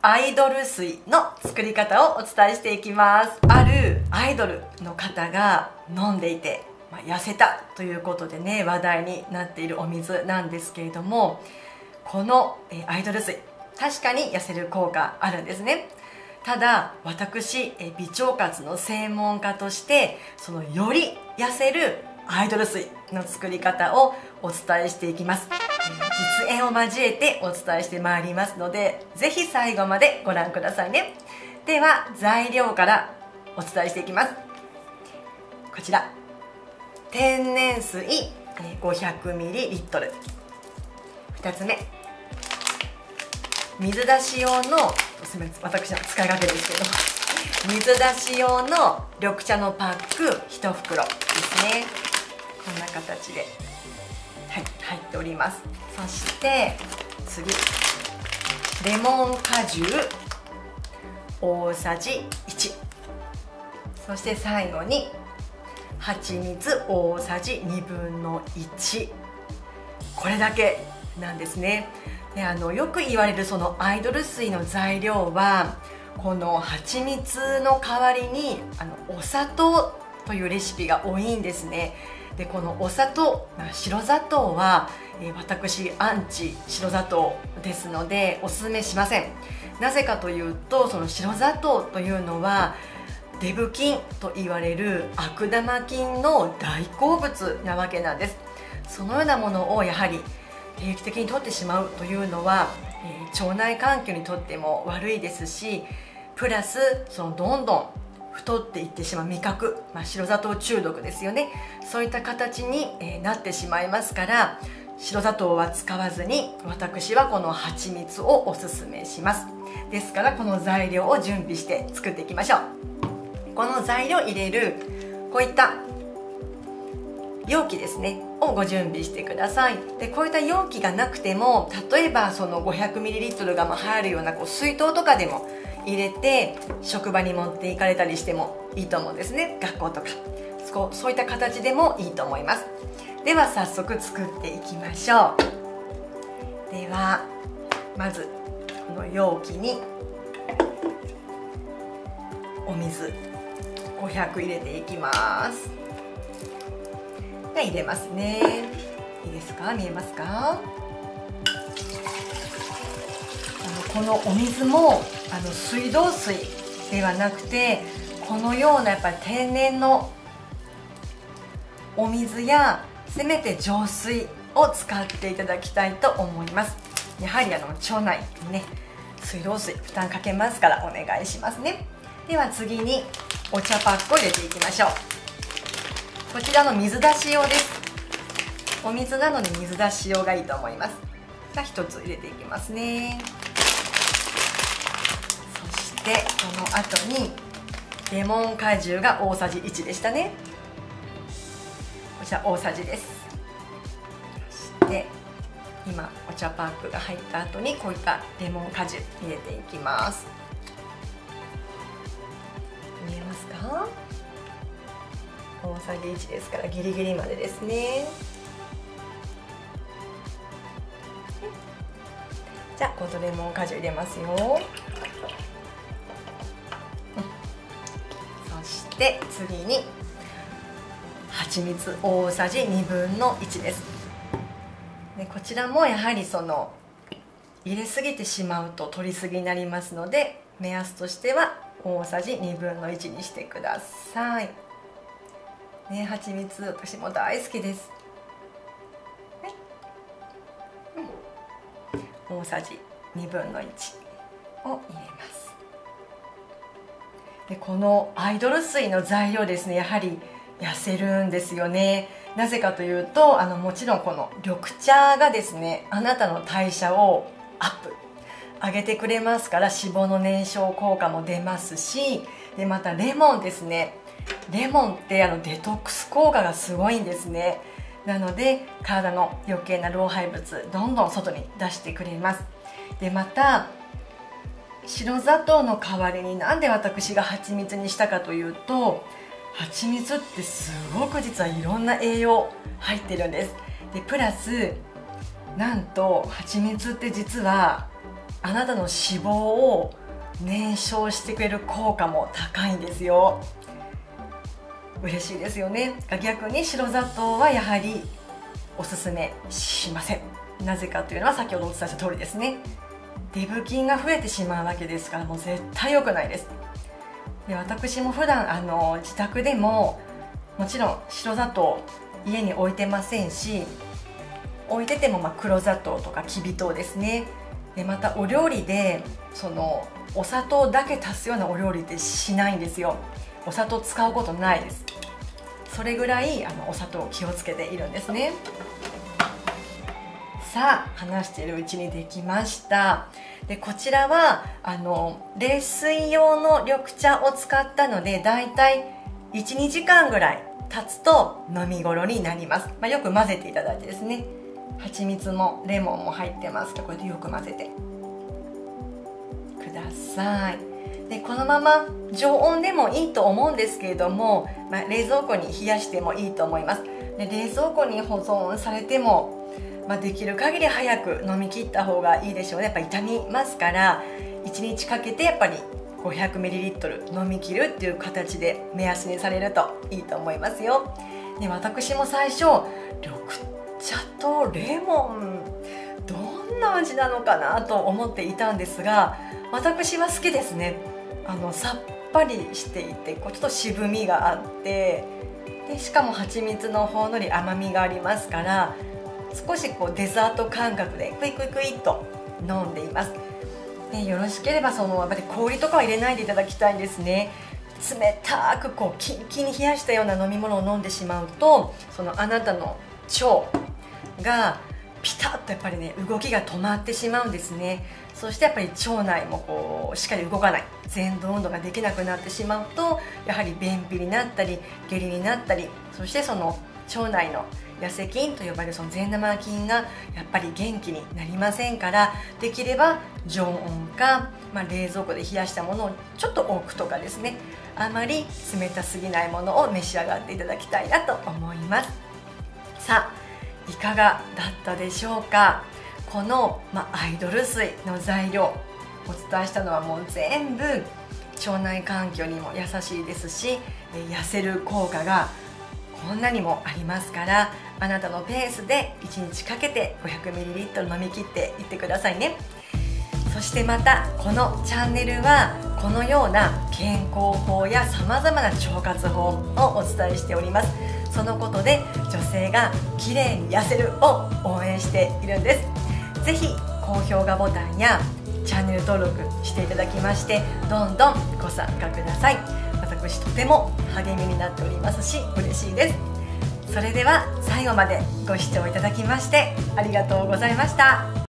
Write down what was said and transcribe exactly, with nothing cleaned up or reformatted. アイドル水の作り方をお伝えしていきます。あるアイドルの方が飲んでいて、まあ、痩せたということでね、話題になっているお水なんですけれども、このアイドル水、確かに痩せる効果あるんですね。ただ私、美腸活の専門家として、そのより痩せるアイドル水の作り方をお伝えしていきます。実演を交えてお伝えしてまいりますので、ぜひ最後までご覧くださいね。では材料からお伝えしていきます。こちら天然水 ごひゃくミリリットル、 ふたつめ水出し用の、すみません、私の使い勝手ですけど、水出し用の緑茶のパックひとふくろですね。こんな形で、はい、入っております。そして次、レモン果汁おおさじいち、そして最後に蜂蜜おおさじにぶんのいち、これだけなんですね。で、あのよく言われるそのアイドル水の材料は、この蜂蜜の代わりにあのお砂糖というレシピが多いんですね。でこのお砂糖、白砂糖は、えー、私アンチ白砂糖ですのでおすすめしません。なぜかというと、その白砂糖というのはデブ菌と言われる悪玉菌の大好物なわけなんです。そのようなものをやはり定期的に摂ってしまうというのは、えー、腸内環境にとっても悪いですし、プラスそのどんどん太っていってしまう味覚、まあ、白砂糖中毒ですよね。そういった形に、えー、なってしまいますから、白砂糖は使わずに、私はこの蜂蜜をおすすめします。ですからこの材料を準備して作っていきましょう。この材料入れるこういった容器ですねをご準備してください。でこういった容器がなくても、例えばその ごひゃくミリリットル が入るようなこう水筒とかでも入れて、職場に持っていかれたりしてもいいと思うんですね。学校とかそ, そういった形でもいいと思います。では早速作っていきましょう。ではまずこの容器にお水ごひゃく入れていきます。入れますね。いいですか？見えますか？あのこのお水もあの水道水ではなくて、このようなやっぱり天然のお水やせめて浄水を使っていただきたいと思います。やはりあの腸内にね、水道水負担かけますからお願いしますね。では次にお茶パックを入れていきましょう。こちらの水出し用です。お水なので水出し用がいいと思います。じゃあひとつ入れていきますね。そしてこの後にレモン果汁がおおさじいちでしたね。こちら大さじです。そして今お茶パックが入った後に、こういったレモン果汁入れていきます。見えますか？おおさじいちですから、ギリギリまでですね。じゃあ今度レモン果汁入れますよ、うん、そして次に蜂蜜おおさじにぶんのいちです。でこちらもやはりその入れすぎてしまうと取りすぎになりますので、目安としてはおおさじにぶんのいちにしてくださいね。蜂蜜私も大好きです、ね、うん、おおさじにぶんのいちを入れます。でこのアイドル水の材料ですね、やはり痩せるんですよね。なぜかというと、あのもちろんこの緑茶がですね、あなたの代謝をアップ上げてくれますから、脂肪の燃焼効果も出ますし、でまたレモンですね。レモンってあのデトックス効果がすごいんですね。なので体の余計な老廃物どんどん外に出してくれます。でまた白砂糖の代わりに、なんで私が蜂蜜にしたかというと、蜂蜜ってすごく実はいろんな栄養入ってるんです。でプラスなんと蜂蜜って実はあなたの脂肪を燃焼してくれる効果も高いんですよ。嬉しいですよね。逆に白砂糖はやはりおすすめしません。なぜかというのは先ほどお伝えした通りですね。デブ菌が増えてしまうわけですから、もう絶対良くないです。で、私も普段あの自宅でももちろん白砂糖家に置いてませんし、置いててもまあ黒砂糖とかきび糖ですね。でまたお料理でそのお砂糖だけ足すようなお料理ってしないんですよ。お砂糖使うことないです。それぐらいあのお砂糖を気をつけているんですね。さあ話しているうちにできました。でこちらはあの冷水用の緑茶を使ったのでだいたいいち、にじかんぐらい経つと飲み頃になります。まあ、よく混ぜていただいてですね、蜂蜜もレモンも入ってますけど、これでよく混ぜてください。でこのまま常温でもいいと思うんですけれども、まあ、冷蔵庫に冷やしてもいいと思います。で冷蔵庫に保存されても、まあ、できる限り早く飲み切った方がいいでしょうね。やっぱ傷みますから、いちにちかけてやっぱり ごひゃくミリリットル 飲み切るっていう形で目安にされるといいと思いますよ。で私も最初緑茶とレモンどんな味なのかなと思っていたんですが、私は好きですね。あのさっぱりしていて、こうちょっと渋みがあって、でしかも蜂蜜のほんのり甘みがありますから、少しこうデザート感覚でクイクイクイっと飲んでいます。でよろしければそのやっぱり氷とかは入れないでいただきたいんですね。冷たくこうキンキンに冷やしたような飲み物を飲んでしまうと、そのあなたの腸がピタッとやっぱりね動きが止まってしまうんですね。そしてやっぱり腸内もこうしっかり動かない、蠕動運動ができなくなってしまうと、やはり便秘になったり下痢になったり、そしてその腸内の痩せ菌と呼ばれるその善玉菌がやっぱり元気になりませんから、できれば常温か、まあ、冷蔵庫で冷やしたものをちょっと置くとかですね、あまり冷たすぎないものを召し上がっていただきたいなと思います。さあいかがだったでしょうか。この、まあ、アイドル水の材料お伝えしたのはもう全部腸内環境にも優しいですし、痩せる効果がこんなにもありますから、あなたのペースでいちにちかけて ごひゃくミリリットル 飲み切っていってくださいね。そしてまたこのチャンネルはこのような健康法やさまざまな腸活法をお伝えしております。そのことで女性がきれいに痩せるを応援しているんです。ぜひ高評価ボタンやチャンネル登録していただきまして、どんどんご参加ください。私とても励みになっておりますし嬉しいです。それでは最後までご視聴いただきましてありがとうございました。